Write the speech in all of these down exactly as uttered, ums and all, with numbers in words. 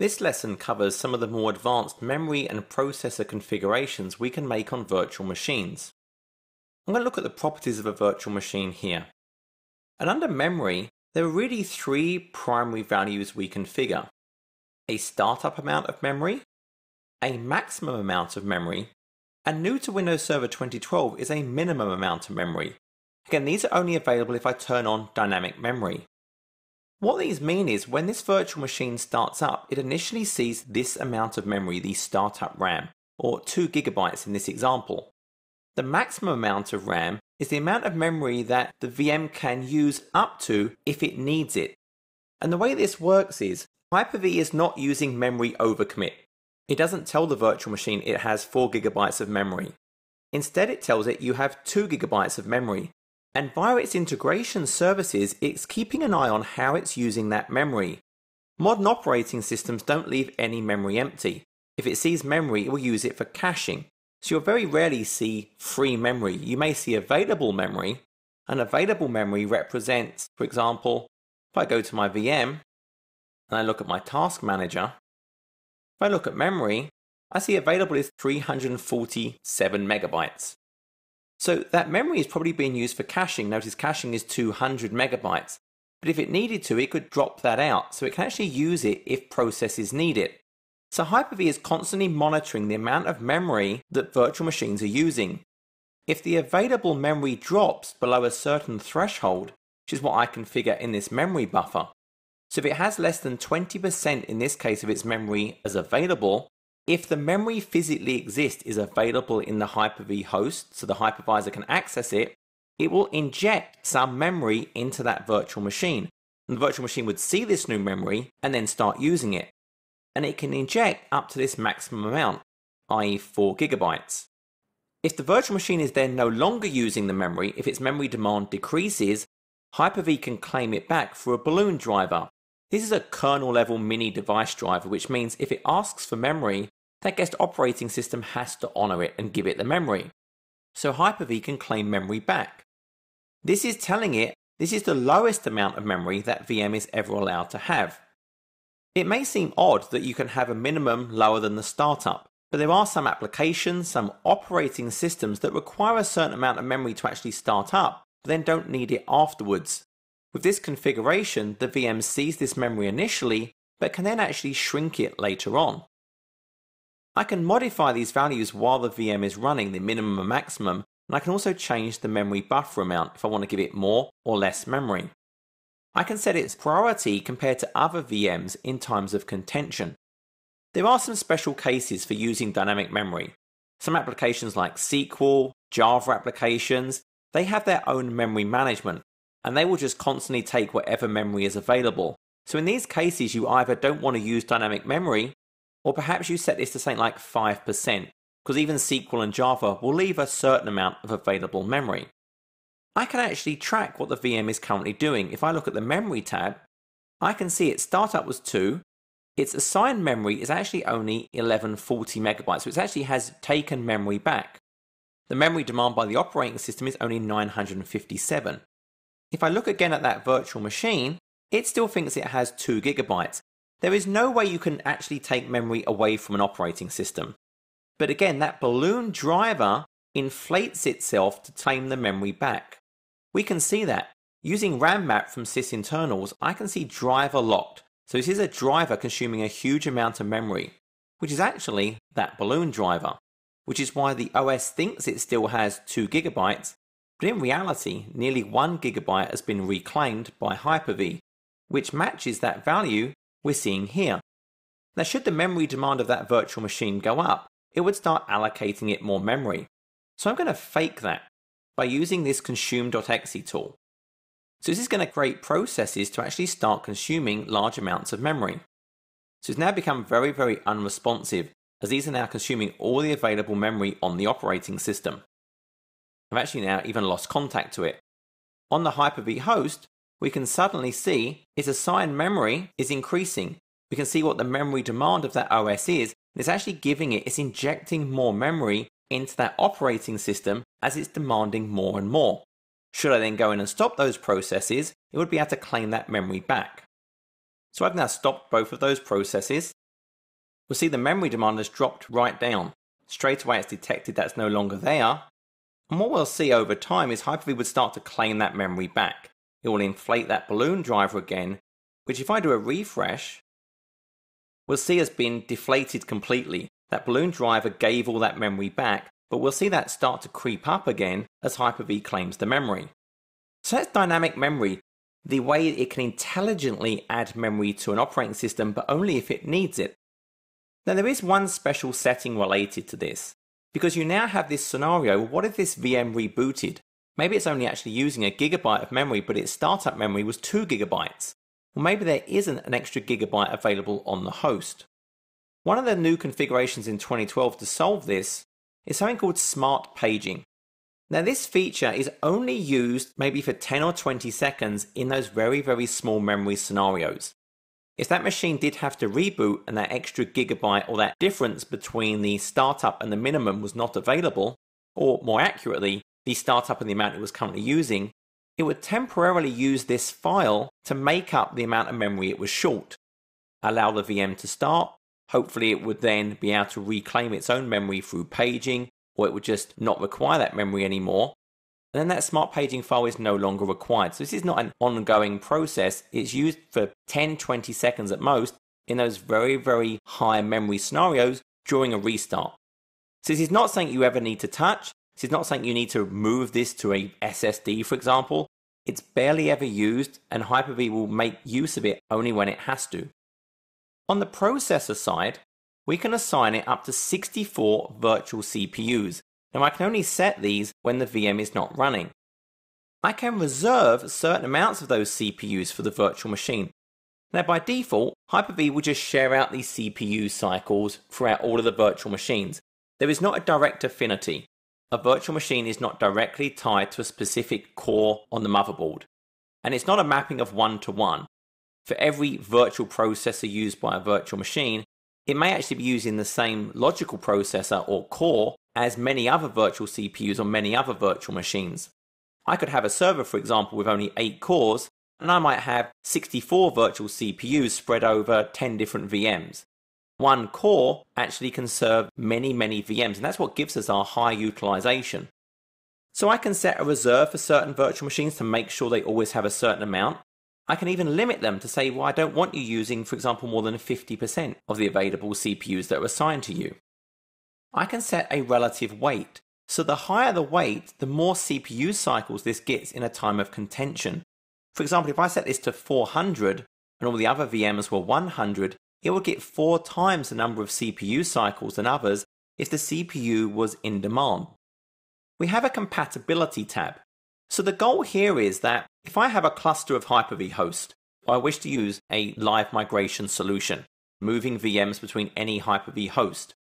This lesson covers some of the more advanced memory and processor configurations we can make on virtual machines. I'm going to look at the properties of a virtual machine here. And under memory, there are really three primary values we configure: a startup amount of memory, a maximum amount of memory, and new to Windows Server twenty twelve is a minimum amount of memory. Again, these are only available if I turn on dynamic memory. What these mean is when this virtual machine starts up, it initially sees this amount of memory, the startup RAM, or two gigabytes in this example. The maximum amount of RAM is the amount of memory that the V M can use up to if it needs it. And the way this works is Hyper-V is not using memory overcommit. It doesn't tell the virtual machine it has four gigabytes of memory. Instead, it tells it you have two gigabytes of memory. And via its integration services, it's keeping an eye on how it's using that memory. Modern operating systems don't leave any memory empty. If it sees memory, it will use it for caching. So you'll very rarely see free memory. You may see available memory, and available memory represents, for example, if I go to my V M and I look at my task manager, if I look at memory, I see available is three hundred forty-seven megabytes. So that memory is probably being used for caching. Notice caching is two hundred megabytes. But if it needed to, it could drop that out. So it can actually use it if processes need it. So Hyper-V is constantly monitoring the amount of memory that virtual machines are using. If the available memory drops below a certain threshold, which is what I configure in this memory buffer, so if it has less than twenty percent in this case of its memory as available, if the memory physically exists is available in the Hyper-V host, so the hypervisor can access it, it will inject some memory into that virtual machine. And the virtual machine would see this new memory and then start using it. And it can inject up to this maximum amount, that is four gigabytes. If the virtual machine is then no longer using the memory, if its memory demand decreases, Hyper-V can claim it back for a balloon driver. This is a kernel level mini device driver, which means if it asks for memory, that guest operating system has to honor it and give it the memory. So Hyper-V can claim memory back. This is telling it this is the lowest amount of memory that V M is ever allowed to have. It may seem odd that you can have a minimum lower than the startup, but there are some applications, some operating systems that require a certain amount of memory to actually start up, but then don't need it afterwards. With this configuration, the V M sees this memory initially, but can then actually shrink it later on. I can modify these values while the V M is running, the minimum and maximum, and I can also change the memory buffer amount if I want to give it more or less memory. I can set its priority compared to other V Ms in times of contention. There are some special cases for using dynamic memory. Some applications like S Q L, Java applications, they have their own memory management, and they will just constantly take whatever memory is available. So in these cases, you either don't want to use dynamic memory, or perhaps you set this to something like five percent, because even S Q L and Java will leave a certain amount of available memory. I can actually track what the V M is currently doing. If I look at the memory tab, I can see its startup was two. Its assigned memory is actually only eleven forty megabytes, so it actually has taken memory back. The memory demand by the operating system is only nine hundred fifty-seven. If I look again at that virtual machine, it still thinks it has two gigabytes. There is no way you can actually take memory away from an operating system. But again, that balloon driver inflates itself to claim the memory back. We can see that. Using RAMMap from Sysinternals, I can see driver locked. So this is a driver consuming a huge amount of memory, which is actually that balloon driver, which is why the O S thinks it still has two gigabytes, but in reality, nearly one gigabyte has been reclaimed by Hyper-V, which matches that value we're seeing here. Now, should the memory demand of that virtual machine go up, it would start allocating it more memory. So I'm going to fake that by using this consume dot E X E tool. So this is going to create processes to actually start consuming large amounts of memory. So it's now become very, very unresponsive, as these are now consuming all the available memory on the operating system. I've actually now even lost contact to it. On the Hyper-V host, we can suddenly see its assigned memory is increasing. We can see what the memory demand of that O S is, and it's actually giving it, it's injecting more memory into that operating system as it's demanding more and more. Should I then go in and stop those processes, it would be able to claim that memory back. So I've now stopped both of those processes, we'll see the memory demand has dropped right down. Straight away it's detected that's no longer there. And what we'll see over time is Hyper-V would start to claim that memory back. It will inflate that balloon driver again, which if I do a refresh, we'll see has been deflated completely. That balloon driver gave all that memory back, but we'll see that start to creep up again as Hyper-V claims the memory. So that's dynamic memory, the way it can intelligently add memory to an operating system, but only if it needs it. Now there is one special setting related to this, because you now have this scenario, what if this V M rebooted? Maybe it's only actually using a gigabyte of memory, but its startup memory was two gigabytes. Or maybe there isn't an extra gigabyte available on the host. One of the new configurations in twenty twelve to solve this is something called smart paging. Now this feature is only used maybe for ten or twenty seconds in those very, very small memory scenarios. If that machine did have to reboot and that extra gigabyte or that difference between the startup and the minimum was not available, or more accurately, the startup and the amount it was currently using, it would temporarily use this file to make up the amount of memory it was short, allow the V M to start, hopefully it would then be able to reclaim its own memory through paging, or it would just not require that memory anymore, and then that smart paging file is no longer required. So this is not an ongoing process, it's used for ten to twenty seconds at most in those very, very high memory scenarios during a restart. So this is not something you ever need to touch, this is not something you need to move this to a S S D for example, it's barely ever used and Hyper-V will make use of it only when it has to. On the processor side, we can assign it up to sixty-four virtual C P Us. Now I can only set these when the V M is not running. I can reserve certain amounts of those C P Us for the virtual machine. Now by default, Hyper-V will just share out these C P U cycles throughout all of the virtual machines. There is not a direct affinity. A virtual machine is not directly tied to a specific core on the motherboard. And it's not a mapping of one-to-one. For every virtual processor used by a virtual machine, it may actually be using the same logical processor or core as many other virtual C P Us on many other virtual machines. I could have a server, for example, with only eight cores, and I might have sixty-four virtual C P Us spread over ten different V Ms. One core actually can serve many, many V Ms, and that's what gives us our high utilization. So I can set a reserve for certain virtual machines to make sure they always have a certain amount. I can even limit them to say, well, I don't want you using, for example, more than fifty percent of the available C P Us that are assigned to you. I can set a relative weight. So the higher the weight, the more C P U cycles this gets in a time of contention. For example, if I set this to four hundred and all the other V Ms were one hundred, it will get four times the number of C P U cycles than others if the C P U was in demand. We have a compatibility tab. So the goal here is that if I have a cluster of Hyper-V hosts, I wish to use a live migration solution, moving V Ms between any Hyper-V host.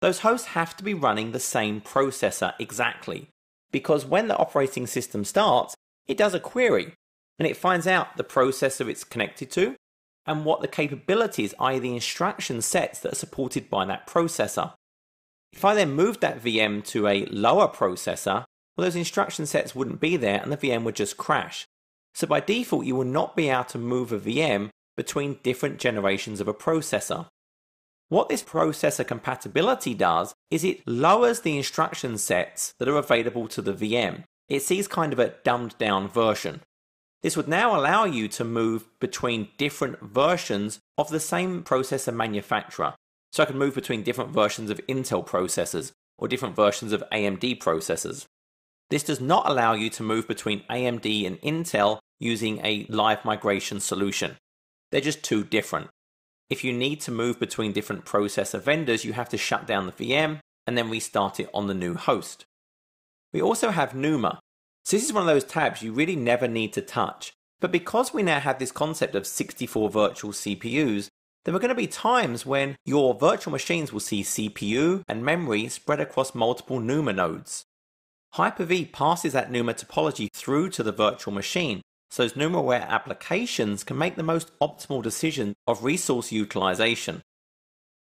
Those hosts have to be running the same processor exactly, because when the operating system starts, it does a query, and it finds out the processor it's connected to, and what the capabilities, that is the instruction sets that are supported by that processor. If I then moved that V M to a lower processor, well, those instruction sets wouldn't be there and the V M would just crash. So by default, you will not be able to move a V M between different generations of a processor. What this processor compatibility does is it lowers the instruction sets that are available to the V M. It sees kind of a dumbed down version. This would now allow you to move between different versions of the same processor manufacturer. So I can move between different versions of Intel processors or different versions of A M D processors. This does not allow you to move between A M D and Intel using a live migration solution. They're just too different. If you need to move between different processor vendors, you have to shut down the V M and then restart it on the new host. We also have NUMA. So this is one of those tabs you really never need to touch. But because we now have this concept of sixty-four virtual C P Us, there are going to be times when your virtual machines will see C P U and memory spread across multiple NUMA nodes. Hyper-V passes that NUMA topology through to the virtual machine, so those NUMA-aware applications can make the most optimal decision of resource utilization.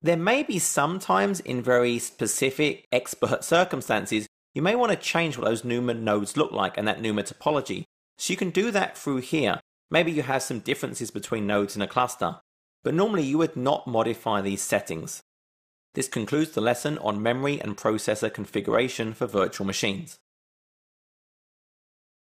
There may be sometimes in very specific expert circumstances, you may want to change what those NUMA nodes look like and that NUMA topology. So you can do that through here. Maybe you have some differences between nodes in a cluster, but normally you would not modify these settings. This concludes the lesson on memory and processor configuration for virtual machines.